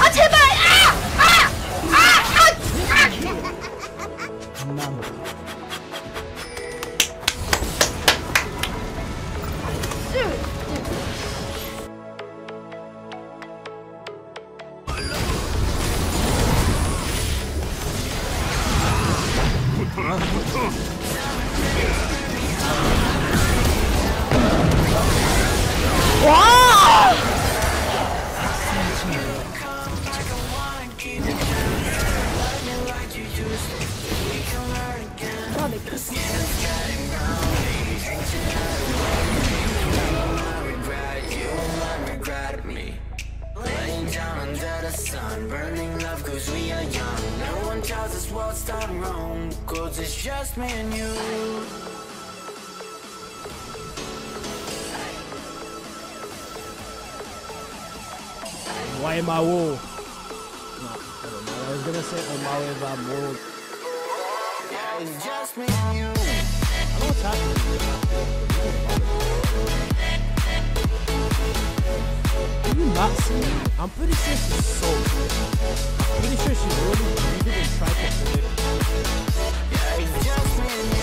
아 제발! 아! 아! 아! 아! 아! 와! Why am I wool? No, I don't know. I was gonna say Omawe Vamor. Yeah, it's just me and you. I don't talk to you. Are you not seeing me? I'm pretty sure she's so good. I'm pretty sure she's really good and tried to play it. Yeah, it's just me and you.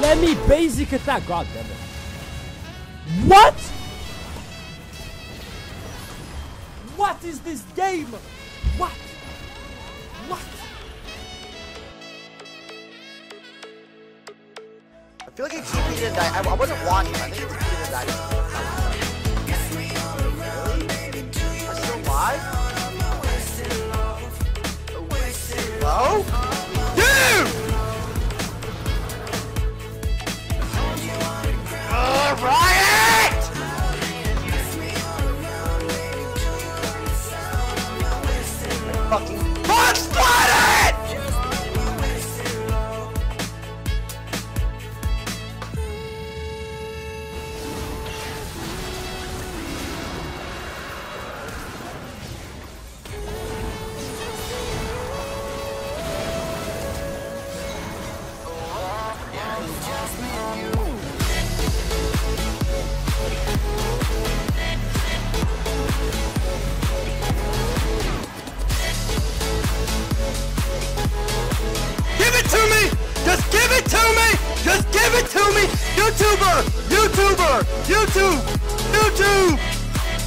Let me basic attack, god damn it. What? What is this game? What? What? I feel like I keep reading that. I wasn't watching, I think I keep reading that. Are you alive? Hello?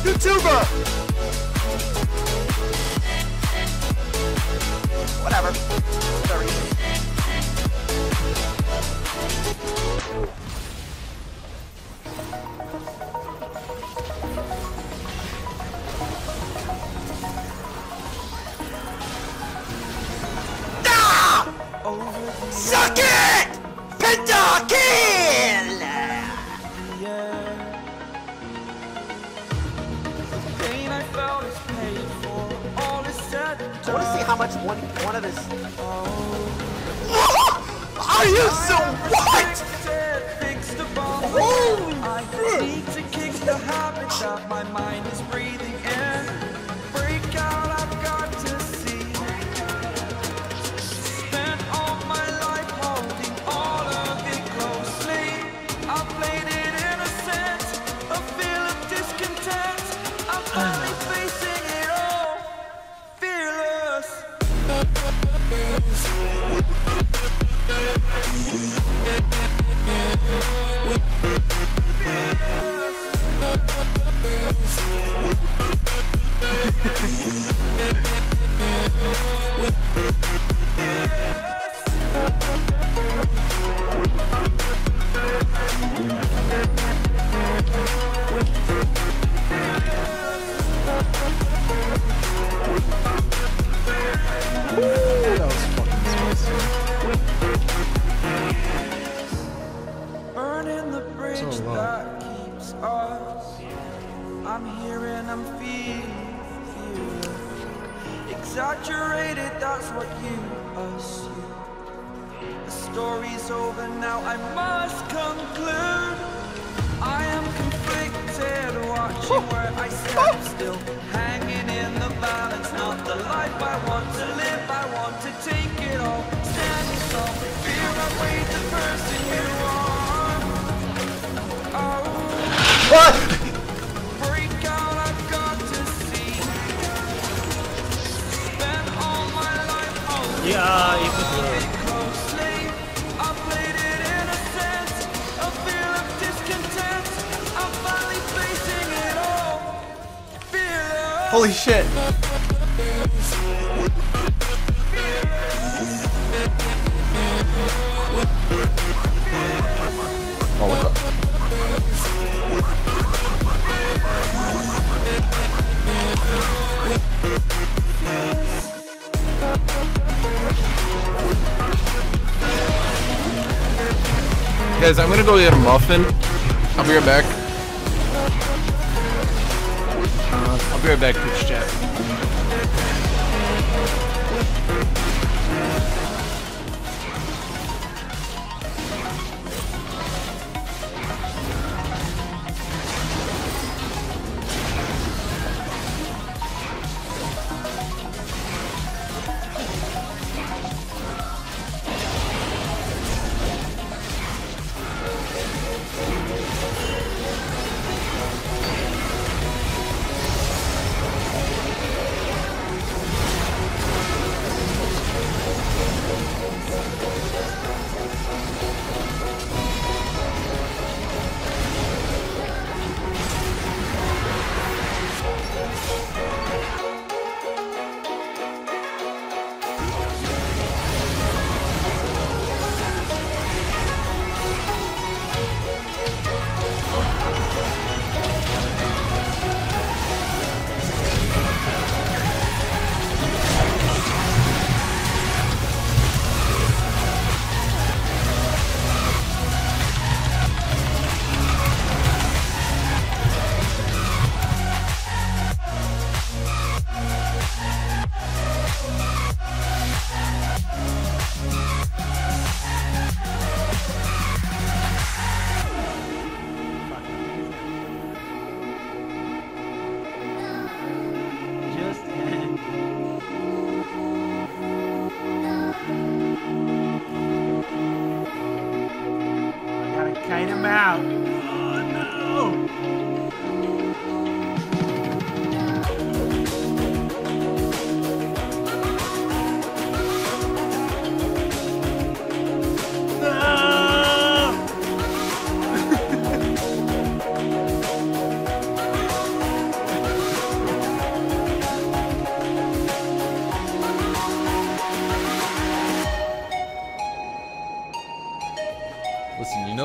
YouTuber! Whatever. Sorry. Ah! Oh. Suck it! Penta kill! I want to see how much one of his... Are you so... What?! Holy shit! My mind is breathing in. Break out, I've got to see. Spent all my life holding all of it closely. I played it innocent. A feel of discontent. I'm finally facing it all. Fearless. I'm here and I'm feeling exaggerated, that's what you assume. The story's over now, I must conclude. I am conflicted, watching where I stand still, hanging. living in the balance, not the life I want to live. I want to take it all, standing tall. Fear outweighs the person you are. Oh, what? Freak out, I've got to see. Spent all my life on. Yeah, it's good. Holy shit! Oh, what the? Guys, I'm gonna go get a muffin. I'll be right back. I'll be right back, Twitch chat.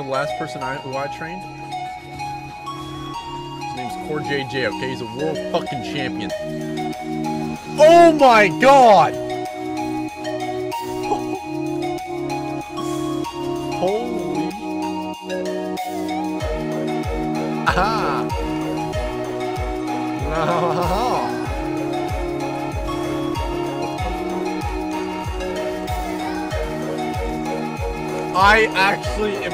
Last person who I trained, his name's Core JJ, okay? He's a world fucking champion. Oh my god! Holy. Aha! Aha! I actually am.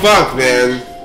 fuck, man.